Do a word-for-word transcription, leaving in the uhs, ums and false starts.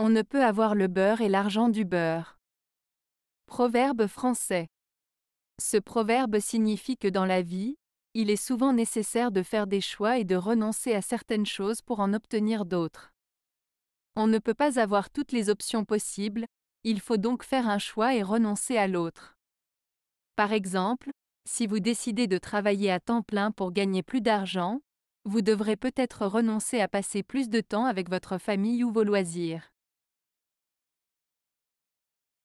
On ne peut avoir le beurre et l'argent du beurre. Proverbe français. Ce proverbe signifie que dans la vie, il est souvent nécessaire de faire des choix et de renoncer à certaines choses pour en obtenir d'autres. On ne peut pas avoir toutes les options possibles, il faut donc faire un choix et renoncer à l'autre. Par exemple, si vous décidez de travailler à temps plein pour gagner plus d'argent, vous devrez peut-être renoncer à passer plus de temps avec votre famille ou vos loisirs.